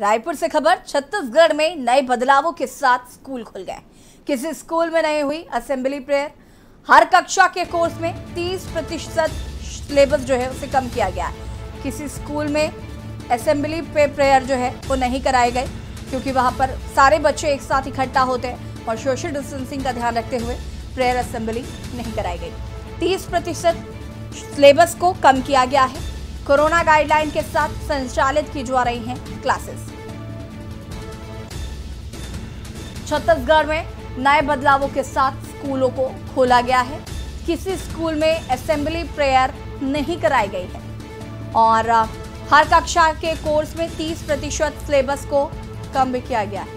रायपुर से खबर, छत्तीसगढ़ में नए बदलावों के साथ स्कूल खुल गए। किसी स्कूल में नहीं हुई असेंबली प्रेयर। हर कक्षा के कोर्स में 30% सिलेबस जो है उसे कम किया गया। किसी स्कूल में असेंबली प्रेयर जो है वो नहीं कराए गए, क्योंकि वहाँ पर सारे बच्चे एक साथ इकट्ठा होते हैं और सोशल डिस्टेंसिंग का ध्यान रखते हुए प्रेयर असेंबली नहीं कराई गई। 30% सिलेबस को कम किया गया है। कोरोना गाइडलाइन के साथ संचालित की जा रही हैं क्लासेस। छत्तीसगढ़ में नए बदलावों के साथ स्कूलों को खोला गया है। किसी स्कूल में असेंबली प्रेयर नहीं कराई गई है और हर कक्षा के कोर्स में 30% सिलेबस को कम भी किया गया है।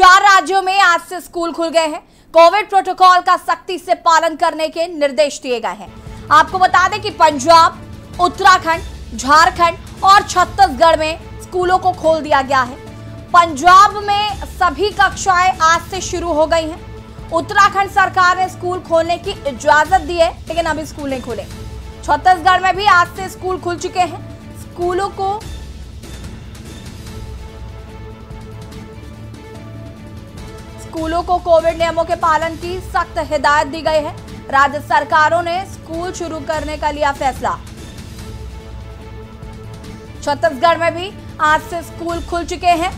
4 राज्यों में आज से स्कूल खुल गए हैं। कोविड प्रोटोकॉल का सख्ती से पालन करने के निर्देश दिए गए हैं। आपको बता दें कि पंजाब, उत्तराखंड, झारखंड और छत्तीसगढ़ में स्कूलों को खोल दिया गया है। पंजाब में सभी कक्षाएं आज से शुरू हो गई हैं। उत्तराखंड सरकार ने स्कूल खोलने की इजाजत दी है, लेकिन अभी स्कूल नहीं खुले। छत्तीसगढ़ में भी आज से स्कूल खुल चुके हैं। स्कूलों को कोविड नियमों के पालन की सख्त हिदायत दी गई है। राज्य सरकारों ने स्कूल शुरू करने का लिया फैसला। छत्तीसगढ़ में भी आज से स्कूल खुल चुके हैं।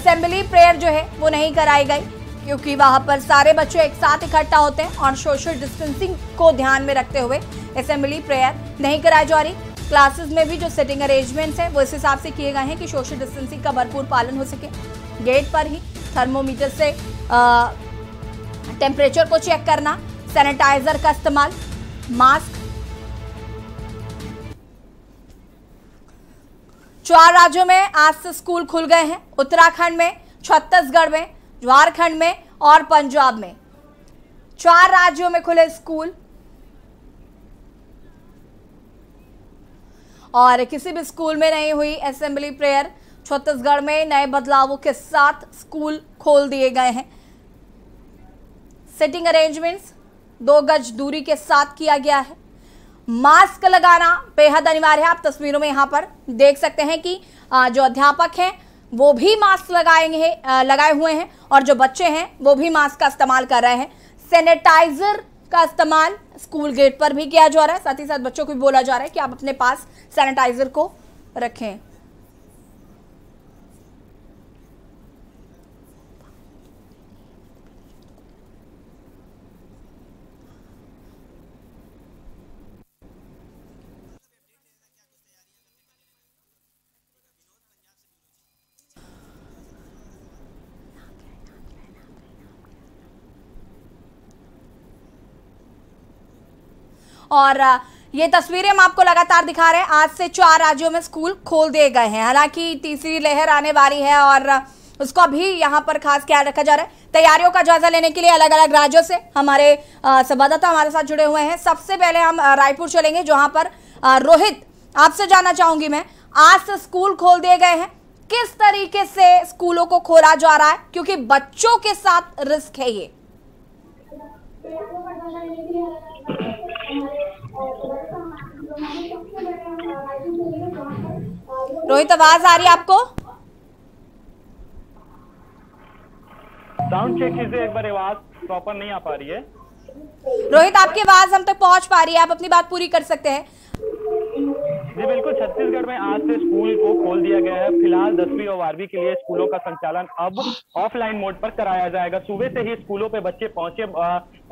असेंबली प्रेयर जो है वो नहीं कराई गई, क्योंकि वहां पर सारे बच्चे एक साथ इकट्ठा होते हैं और सोशल डिस्टेंसिंग को ध्यान में रखते हुए असेंबली प्रेयर नहीं कराई जा रही। क्लासेस में भी जो सिटिंग अरेंजमेंट्स हैं वो इस हिसाब से किए गए हैं कि सोशल डिस्टेंसिंग का भरपूर पालन हो सके। गेट पर ही थर्मोमीटर से टेम्परेचर को चेक करना, सैनिटाइजर का इस्तेमाल, मास्क। 4 राज्यों में आज से स्कूल खुल गए हैं। उत्तराखंड में, छत्तीसगढ़ में, झारखंड में और पंजाब में 4 राज्यों में खुले स्कूल। और किसी भी स्कूल में नहीं हुई असेंबली प्रेयर। छत्तीसगढ़ में नए बदलावों के साथ स्कूल खोल दिए गए हैं। सिटिंग अरेंजमेंट्स 2 गज दूरी के साथ किया गया है। मास्क लगाना बेहद अनिवार्य है। आप तस्वीरों में यहाँ पर देख सकते हैं कि जो अध्यापक हैं वो भी मास्क लगाए हुए हैं और जो बच्चे हैं वो भी मास्क का इस्तेमाल कर रहे हैं। सैनिटाइजर का इस्तेमाल स्कूल गेट पर भी किया जा रहा है। साथ ही साथ बच्चों को भी बोला जा रहा है कि आप अपने पास सैनिटाइजर को रखें। और ये तस्वीरें हम आपको लगातार दिखा रहे हैं। आज से 4 राज्यों में स्कूल खोल दिए गए हैं। हालांकि तीसरी लहर आने वाली है और उसका भी यहाँ पर खास ख्याल रखा जा रहा है। तैयारियों का जायजा लेने के लिए अलग अलग राज्यों से हमारे संवाददाता हमारे साथ जुड़े हुए हैं। सबसे पहले हम रायपुर चलेंगे, जहाँ पर रोहित, आपसे जानना चाहूंगी मैं, आज से स्कूल खोल दिए गए हैं, किस तरीके से स्कूलों को खोला जा रहा है, क्योंकि बच्चों के साथ रिस्क है ये। रोहित, आवाज आ रही है आपको? साउंड चेक कीजिए एक बार, आवाज प्रॉपर नहीं आ पा रही है। रोहित, आपकी आवाज हम तक पहुंच पा रही है, आप अपनी बात पूरी कर सकते हैं? जी बिल्कुल, छत्तीसगढ़ में आज से स्कूल को खोल दिया गया है। फिलहाल 10वीं और 12वीं के लिए स्कूलों का संचालन अब ऑफलाइन मोड पर कराया जाएगा। सुबह से ही स्कूलों पे बच्चे पहुंचे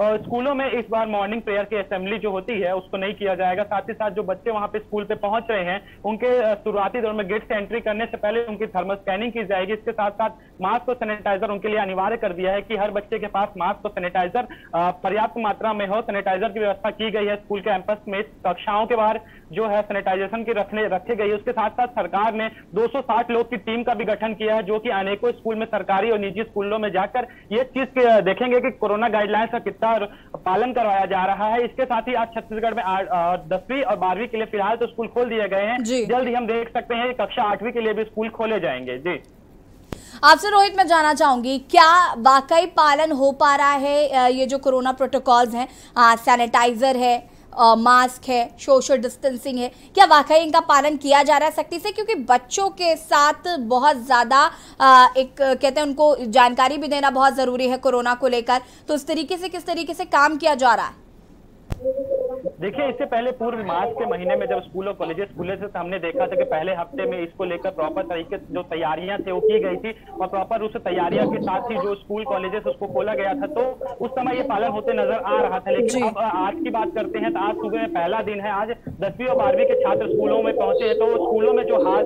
और स्कूलों में इस बार मॉर्निंग प्रेयर की असेंबली जो होती है उसको नहीं किया जाएगा। साथ ही साथ जो बच्चे वहां पे स्कूल पे पहुंच रहे हैं उनके शुरुआती दौर में गेट से एंट्री करने से पहले उनकी थर्मल स्कैनिंग की जाएगी। इसके साथ साथ मास्क और सैनिटाइजर उनके लिए अनिवार्य कर दिया है कि हर बच्चे के पास मास्क और सैनिटाइजर पर्याप्त मात्रा में हो। सैनिटाइजर की व्यवस्था की गई है। स्कूल कैंपस में कक्षाओं के बाहर जो है सैनिटाइजेशन की रखे गई है। उसके साथ साथ सरकार ने 260 लोग की टीम का भी गठन किया है, जो कि अनेकों स्कूल में, सरकारी और निजी स्कूलों में जाकर ये चीज देखेंगे कि कोरोना गाइडलाइंस का कितना पालन करवाया जा रहा है। इसके साथ ही आज छत्तीसगढ़ में 10वीं और 12वीं के लिए फिलहाल तो स्कूल खोल दिए गए हैं। जल्द ही हम देख सकते हैं कक्षा 8वीं के लिए भी स्कूल खोले जाएंगे। जी, आपसे रोहित मैं जानना चाहूंगी, क्या वाकई पालन हो पा रहा है ये जो कोरोना प्रोटोकॉल्स हैं, सैनिटाइजर है मास्क है, सोशल डिस्टेंसिंग है, क्या वाकई इनका पालन किया जा रहा है सख्ती से? क्योंकि बच्चों के साथ बहुत ज़्यादा एक कहते हैं उनको जानकारी भी देना बहुत ज़रूरी है कोरोना को लेकर, तो इस तरीके से किस तरीके से काम किया जा रहा है? देखिए, इससे पहले पूर्व मार्च के महीने में जब स्कूल और कॉलेजेस खुले थे तो हमने देखा था कि पहले हफ्ते में इसको लेकर प्रॉपर तरीके जो तैयारियां थे वो की गई थी और प्रॉपर उस तैयारियां के साथ ही जो स्कूल कॉलेजेस उसको खोला गया था तो उस समय ये पालन होते नजर आ रहा था। लेकिन अब आज की बात करते हैं तो आज सुबह में पहला दिन है, आज 10वीं और 12वीं के छात्र स्कूलों में पहुंचे हैं तो स्कूलों में जो हाल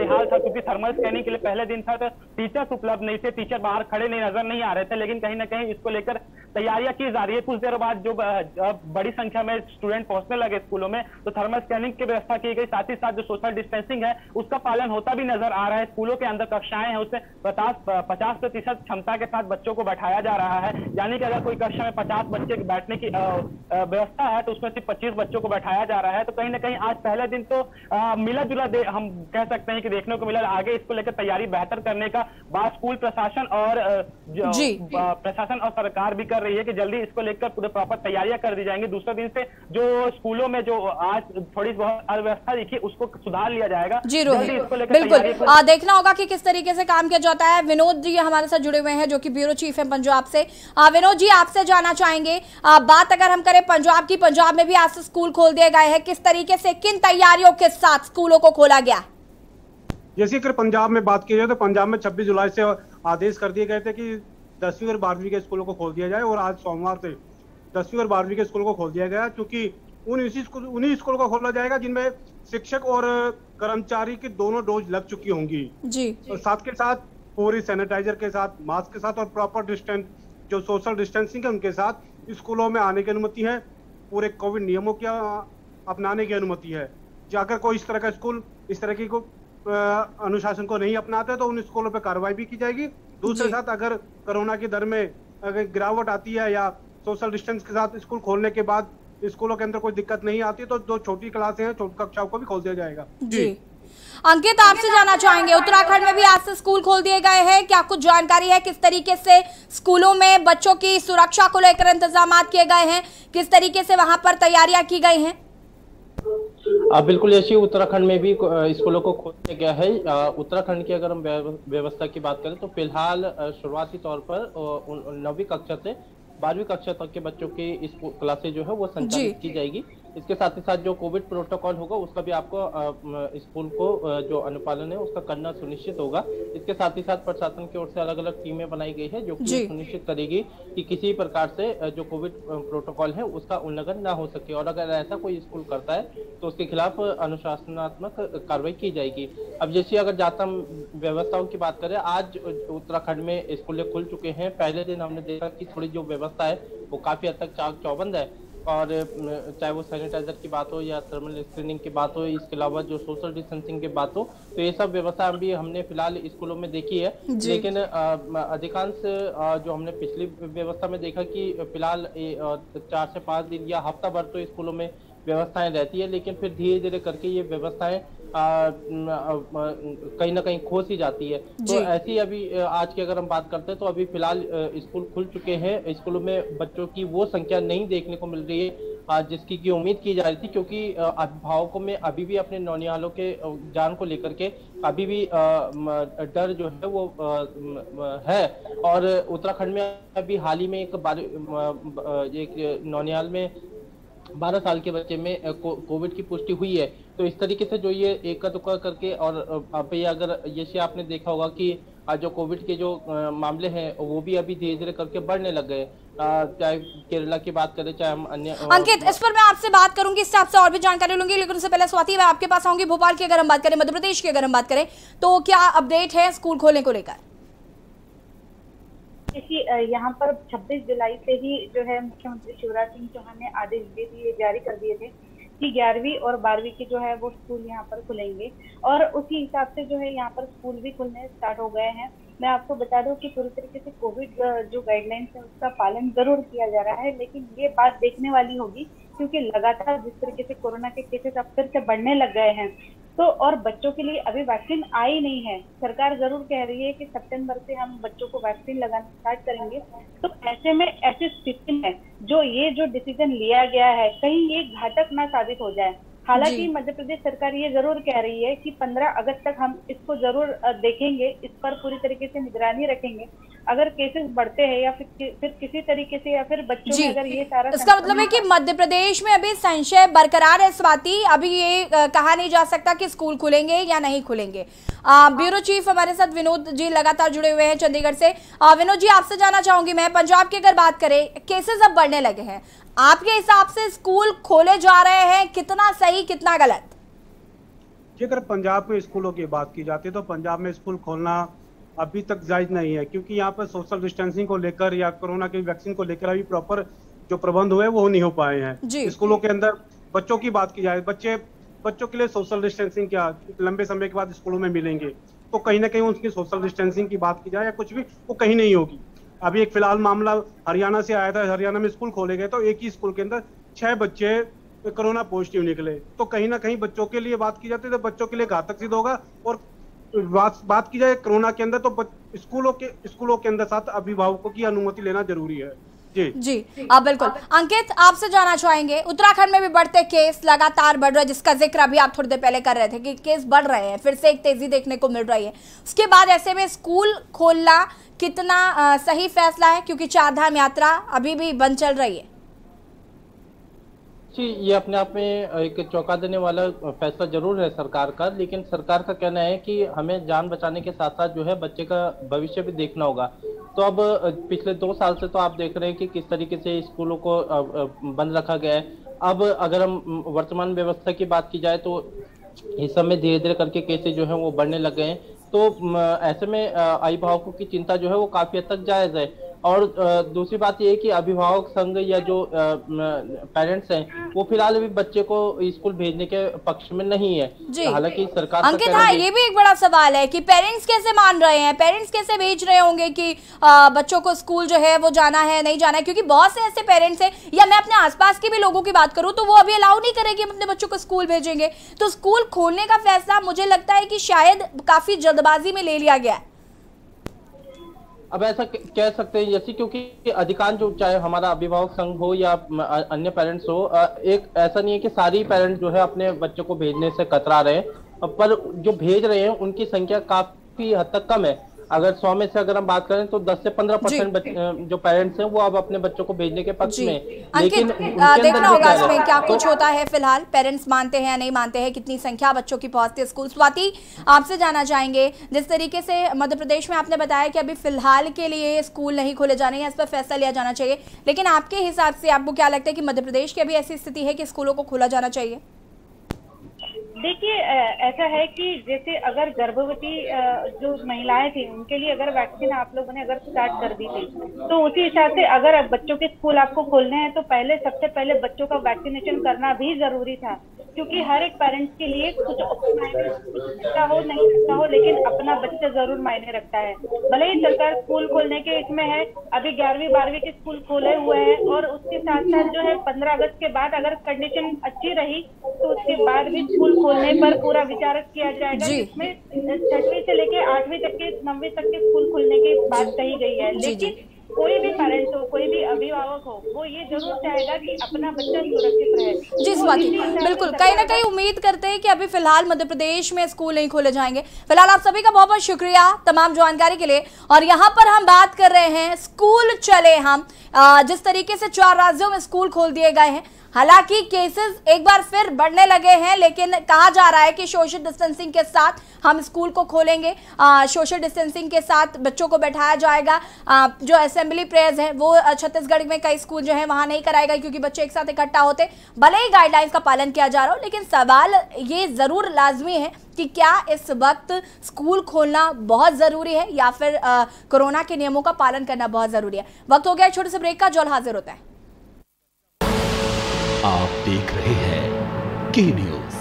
बेहाल था क्योंकि थर्मल स्कैनिंग के लिए पहले दिन था तो टीचर्स उपलब्ध नहीं थे, टीचर बाहर खड़े नजर नहीं आ रहे थे, लेकिन कहीं ना कहीं इसको लेकर तैयारियां की जा रही है। कुछ देर बाद जो बड़ी संख्या में स्टूडेंट पहुंचने लगे स्कूलों में तो थर्मल स्कैनिंग की व्यवस्था की गई, साथ ही साथ जो सोशल डिस्टेंसिंग है उसका पालन होता भी नजर आ रहा है। स्कूलों के अंदर कक्षाएं हैं उसमें 50% क्षमता के साथ बच्चों को बैठाया जा रहा है, यानी कि अगर कोई कक्षा में 50 बच्चे बैठने की व्यवस्था है तो उसमें सिर्फ 25 बच्चों को बैठाया जा रहा है। तो कहीं ना कहीं आज पहले दिन तो मिला जुला हम कह सकते हैं कि देखने को मिला। आगे इसको लेकर तैयारी बेहतर करने का बात स्कूल प्रशासन और सरकार भी कर रही है कि जल्दी इसको लेकर पूरे प्रॉपर तैयारियां कर दी जाएंगी। दूसरे दिन से जो स्कूलों में जो आज थोड़ी बहुत अव्यवस्था दिखी उसको सुधार लिया जाएगा। जी रोहित, बिल्कुल देखना होगा कि किस तरीके से काम किया जाता है। विनोद जी हमारे साथ जुड़े हुए हैं जो कि ब्यूरो चीफ हैं पंजाब से। विनोद जी, आपसे जानना चाहेंगे बात अगर हम करें पंजाब की, पंजाब में भी आज से स्कूल खोल दिए गए हैं, किस तरीके से किन तैयारियों के साथ स्कूलों को खोला गया? जैसे अगर पंजाब में बात की जाए तो पंजाब में 26 जुलाई से आदेश कर दिए गए थे कि 10वीं और 12वीं के स्कूलों को खोल दिया जाए और आज सोमवार से 10वीं और 12वीं के स्कूल को खोल दिया गया, क्योंकि उन्हीं स्कूल को खोला जाएगा जिनमें शिक्षक और कर्मचारी की दोनों डोज लग चुकी होंगी जी। और साथ के साथ पूरी सैनिटाइजर के साथ, मास्क के साथ और प्रॉपर डिस्टेंस जो सोशल डिस्टेंसिंग है उनके साथ स्कूलों में आने की अनुमति है, पूरे कोविड नियमों की अपनाने की अनुमति है। अगर कोई इस तरह का स्कूल इस तरह की अनुशासन को नहीं अपनाते तो उन स्कूलों पर कार्रवाई भी की जाएगी। दूसरे साथ अगर कोरोना की दर में अगर गिरावट आती है या सोशल डिस्टेंस के साथ स्कूल खोलने के बाद स्कूलों के अंदर कोई दिक्कत नहीं आती तो जो छोटी क्लासें हैं, छोटी कक्षाओं को भी खोल दिया जाएगा। जी अंकित, आपसे जानना चाहेंगे उत्तराखंड में भी आज से स्कूल खोल दिए गए हैं, क्या कुछ जानकारी है किस तरीके से स्कूलों में बच्चों की सुरक्षा को लेकर इंतजाम किए गए हैं, किस तरीके से वहाँ पर तैयारियां की गई है? बिल्कुल यशी, उत्तराखंड में भी स्कूलों को खोल दिया गया है। उत्तराखंड की अगर हम व्यवस्था की बात करें तो फिलहाल शुरुआती तौर पर 9वीं कक्षा से 12वीं कक्षा तक के बच्चों की इस क्लासेज जो है वो संचालित की जाएगी। इसके साथ ही साथ जो कोविड प्रोटोकॉल होगा उसका भी आपको स्कूल को जो अनुपालन है उसका करना सुनिश्चित होगा। इसके साथ ही साथ प्रशासन की ओर से अलग अलग टीमें बनाई गई है जो कि सुनिश्चित करेगी कि किसी प्रकार से जो कोविड प्रोटोकॉल है उसका उल्लंघन ना हो सके और अगर ऐसा कोई स्कूल करता है तो उसके खिलाफ अनुशासनात्मक कार्रवाई की जाएगी। अब जैसे अगर जाता व्यवस्थाओं की बात करें, आज उत्तराखंड में स्कूलें खुल चुके हैं। पहले दिन हमने देखा कि थोड़ी जो व्यवस्था है वो काफी हद तक चाक चौबंद है और चाहे वो सैनिटाइजर की बात हो या थर्मल स्क्रीनिंग की बात हो, इसके अलावा जो सोशल डिस्टेंसिंग की बात हो, तो ये सब व्यवस्था भी हमने फिलहाल स्कूलों में देखी है। लेकिन अधिकांश जो हमने पिछली व्यवस्था में देखा कि फिलहाल 4 से 5 दिन या हफ्ता भर तो स्कूलों में व्यवस्थाएं रहती है, लेकिन फिर धीरे धीरे करके ये व्यवस्थाएं कहीं ना कहीं खो सी जाती है। तो ऐसी अभी आज की अगर हम बात करते हैं तो अभी फिलहाल स्कूल खुल चुके हैं, स्कूलों में बच्चों की वो संख्या नहीं देखने को मिल रही है जिसकी की उम्मीद की जा रही थी, क्योंकि अभिभावकों में अभी भी अपने नौनिहालों के जान को लेकर के अभी भी डर जो है वो है। और उत्तराखंड में अभी हाल ही में एक नौनिहाल में 12 साल के बच्चे में कोविड की पुष्टि हुई है। तो इस तरीके से जो ये एका दुक्का करके और अभी अगर जैसे आपने देखा होगा कि जो कोविड के जो मामले हैं वो भी अभी धीरे धीरे करके बढ़ने लग गए, चाहे केरला की बात करें चाहे हम अन्य। अंकित, इस पर मैं आपसे बात करूंगी, इससे आपसे और भी जानकारी लूंगी, लेकिन उससे पहले स्वाति मैं आपके पास आऊंगी। भोपाल की अगर हम बात करें, मध्य प्रदेश की अगर हम बात करें तो क्या अपडेट है स्कूल खोलने को लेकर? यहाँ पर 26 जुलाई से ही जो है मुख्यमंत्री शिवराज सिंह चौहान ने आदेश दे दिए, जारी कर दिए थे कि 11वीं और 12वीं के जो है वो स्कूल यहाँ पर खुलेंगे और उसी हिसाब से जो है यहाँ पर स्कूल भी खुलने स्टार्ट हो गए हैं। मैं आपको बता दूं कि पूरी तरीके से कोविड जो गाइडलाइंस है उसका पालन जरूर किया जा रहा है, लेकिन ये बात देखने वाली होगी क्योंकि लगातार जिस तरीके से कोरोना के केसेस अब फिर से बढ़ने लग गए हैं तो और बच्चों के लिए अभी वैक्सीन आई नहीं है। सरकार जरूर कह रही है कि सितंबर से हम बच्चों को वैक्सीन लगाना स्टार्ट करेंगे। तो ऐसे में ऐसी स्थिति में जो डिसीजन लिया गया है कहीं ये घातक ना साबित हो जाए। हालांकि मध्य प्रदेश सरकार ये जरूर कह रही है कि 15 अगस्त तक हम इसको जरूर देखेंगे, इस पर पूरी तरीके से निगरानी रखेंगे। अगर केसेस बढ़ते हैं या फिर किसी तरीके से या फिर बच्चों में अगर ये सारा, इसका मतलब है कि मध्य प्रदेश में अभी संशय बरकरार है। स्वाति, अभी ये कहा नहीं जा सकता कि स्कूल खुलेंगे या नहीं खुलेंगे। ब्यूरो चीफ हमारे साथ विनोद जी लगातार जुड़े हुए हैं चंडीगढ़ से। विनोद जी, आपसे जाना चाहूंगी मैं, पंजाब की अगर बात करें, केसेस अब बढ़ने लगे हैं, आपके हिसाब से स्कूल खोले जा रहे हैं, कितना सही कितना गलत? जेकर पंजाब में स्कूलों की बात की जाती है तो पंजाब में स्कूल खोलना अभी तक जायज नहीं है, क्योंकि यहाँ पर सोशल डिस्टेंसिंग को लेकर या कोरोना के वैक्सीन को लेकर अभी प्रॉपर जो प्रबंध हुए वो नहीं हो पाए हैं। स्कूलों के अंदर बच्चों की बात की जाए, बच्चों के लिए सोशल डिस्टेंसिंग क्या लंबे समय के बाद स्कूलों में मिलेंगे तो कहीं ना कहीं उनकी सोशल डिस्टेंसिंग की बात की जाए या कुछ भी, वो कहीं नहीं होगी। अभी एक फिलहाल मामला हरियाणा से आया था, हरियाणा में स्कूल खोले गए तो एक ही स्कूल के अंदर 6 बच्चे कोरोना पॉजिटिव निकले। तो कहीं ना कहीं बच्चों के लिए बात की जाती है तो बच्चों के लिए घातक सिद्ध होगा। और बात की जाए कोरोना के अंदर तो स्कूलों के अंदर साथ अभिभावकों की अनुमति लेना जरूरी है। जी आप बिल्कुल। अंकित, आपसे जाना चाहेंगे, उत्तराखंड में भी बढ़ते केस लगातार बढ़ रहे, जिसका जिक्र अभी आप थोड़ी देर पहले कर रहे थे कि केस बढ़ रहे हैं, फिर से एक तेजी देखने को मिल रही है। उसके बाद ऐसे में स्कूल खोलना कितना सही फैसला है, क्योंकि चारधाम यात्रा अभी भी बंद चल रही है? जी, ये अपने आप में एक चौंका देने वाला फैसला जरूर है सरकार का, लेकिन सरकार का कहना है कि हमें जान बचाने के साथ साथ जो है बच्चे का भविष्य भी देखना होगा। तो अब पिछले 2 साल से तो आप देख रहे हैं कि किस तरीके से स्कूलों को बंद रखा गया है। अब अगर हम वर्तमान व्यवस्था की बात की जाए तो इस समय धीरे धीरे करके केसेज जो है वो बढ़ने लग गए हैं। तो ऐसे में अभिभावकों की चिंता जो है वो काफी हद तक जायज है। और दूसरी बात यह है कि अभिभावक संघ या जो पेरेंट्स हैं वो फिलहाल अभी बच्चे को स्कूल भेजने के पक्ष में नहीं है। हालांकि सरकार, अंकित, हाँ, ये भी एक बड़ा सवाल है कि पेरेंट्स कैसे मान रहे हैं, पेरेंट्स कैसे भेज रहे होंगे कि बच्चों को स्कूल जो है वो जाना है नहीं जाना है, क्योंकि बहुत से ऐसे पेरेंट्स हैं या मैं अपने आसपास के भी लोगों की बात करूँ तो वो अभी अलाउ नहीं करेगी अपने बच्चों को स्कूल भेजेंगे। तो स्कूल खोलने का फैसला मुझे लगता है कि शायद काफी जल्दबाजी में ले लिया गया है। अब ऐसा कह सकते हैं जैसे, क्योंकि अधिकांश जो चाहे हमारा अभिभावक संघ हो या अन्य पेरेंट्स हो, एक ऐसा नहीं है कि सारी पेरेंट्स जो है अपने बच्चों को भेजने से कतरा रहे हैं, पर जो भेज रहे हैं उनकी संख्या काफी हद तक कम है। अगर 100 में से अगर हम बात करें तो 10 से 15% जो पेरेंट्स हैं वो अब अपने बच्चों को भेजने के पक्ष में। लेकिन देखना होगा इसमें क्या कुछ होता है, फिलहाल पेरेंट्स मानते हैं या नहीं मानते हैं, कितनी संख्या बच्चों की पहुंचती है स्कूल। स्वाति, आपसे जाना चाहेंगे, जिस तरीके से मध्य प्रदेश में आपने बताया कि अभी फिलहाल के लिए स्कूल नहीं खोले जाने हैं, इस पर फैसला लिया जाना चाहिए, लेकिन आपके हिसाब से आपको क्या लगता है कि मध्य प्रदेश की अभी ऐसी स्थिति है कि स्कूलों को खोला जाना चाहिए? देखिए, ऐसा है कि जैसे अगर गर्भवती जो महिलाएं थी उनके लिए अगर वैक्सीन आप लोगों ने अगर स्टार्ट कर दी थी तो उसी हिसाब से अगर बच्चों के स्कूल आपको खोलने हैं तो पहले सबसे पहले बच्चों का वैक्सीनेशन करना भी जरूरी था, क्योंकि हर एक पेरेंट्स के लिए कुछ का हो नहीं सकता हो, लेकिन अपना बच्चा जरूर मायने रखता है। भले ही सरकार स्कूल खोलने के इसमें है, अभी 11वीं 12वीं के स्कूल खोले हुए हैं, और उसके साथ साथ जो है 15 अगस्त के बाद अगर कंडीशन अच्छी रही तो उसके बाद भी स्कूल खोलने पर पूरा विचार किया जाएगा। इसमें 6वीं से लेकर 8वीं तक के 9वीं तक के स्कूल खोलने की बात कही गई है, लेकिन कोई भी पेरेंट्स हो, कोई भी अभिभावक हो, वो ये जरूर चाहेगा कि अपना बच्चा सुरक्षित रहे। जी स्वाति, बिल्कुल, कहीं ना कहीं उम्मीद करते हैं कि अभी फिलहाल मध्य प्रदेश में स्कूल नहीं खोले जाएंगे। फिलहाल आप सभी का बहुत बहुत शुक्रिया तमाम जानकारी के लिए। और यहाँ पर हम बात कर रहे हैं स्कूल चले हम, जिस तरीके से 4 राज्यों में स्कूल खोल दिए गए हैं, हालांकि केसेस एक बार फिर बढ़ने लगे हैं, लेकिन कहा जा रहा है कि सोशल डिस्टेंसिंग के साथ हम स्कूल को खोलेंगे, सोशल डिस्टेंसिंग के साथ बच्चों को बैठाया जाएगा। जो असेंबली प्रेयर्स हैं वो छत्तीसगढ़ में कई स्कूल जो है वहाँ नहीं कराएगा, क्योंकि बच्चे एक साथ इकट्ठा होते, भले ही गाइडलाइंस का पालन किया जा रहा हो, लेकिन सवाल ये ज़रूर लाजमी है कि क्या इस वक्त स्कूल खोलना बहुत ज़रूरी है या फिर कोरोना के नियमों का पालन करना बहुत ज़रूरी है। वक्त हो गया छोटे से ब्रेक का, जल्द हाजिर होता है। आप देख रहे हैं K-News,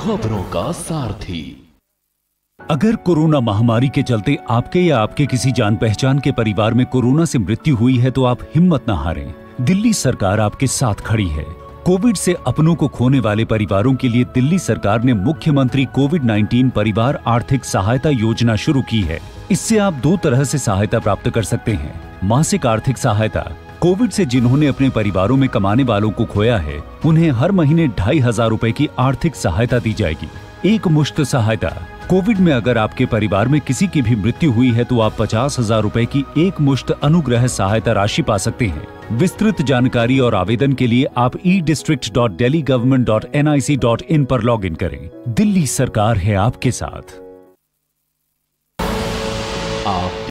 खबरों का सारथी। अगर कोरोना महामारी के चलते आपके या आपके किसी जान पहचान के परिवार में कोरोना से मृत्यु हुई है तो आप हिम्मत न हारें, दिल्ली सरकार आपके साथ खड़ी है। कोविड से अपनों को खोने वाले परिवारों के लिए दिल्ली सरकार ने मुख्यमंत्री कोविड-19 परिवार आर्थिक सहायता योजना शुरू की है। इससे आप दो तरह से सहायता प्राप्त कर सकते हैं। मासिक आर्थिक सहायता, कोविड से जिन्होंने अपने परिवारों में कमाने वालों को खोया है उन्हें हर महीने 2500 रूपए की आर्थिक सहायता दी जाएगी। एक मुश्त सहायता, कोविड में अगर आपके परिवार में किसी की भी मृत्यु हुई है तो आप 50,000 रूपए की एक मुश्त अनुग्रह सहायता राशि पा सकते हैं। विस्तृत जानकारी और आवेदन के लिए आप edistrict.delhigovernment.nic.in पर लॉगिन करें। दिल्ली सरकार है आपके साथ। आप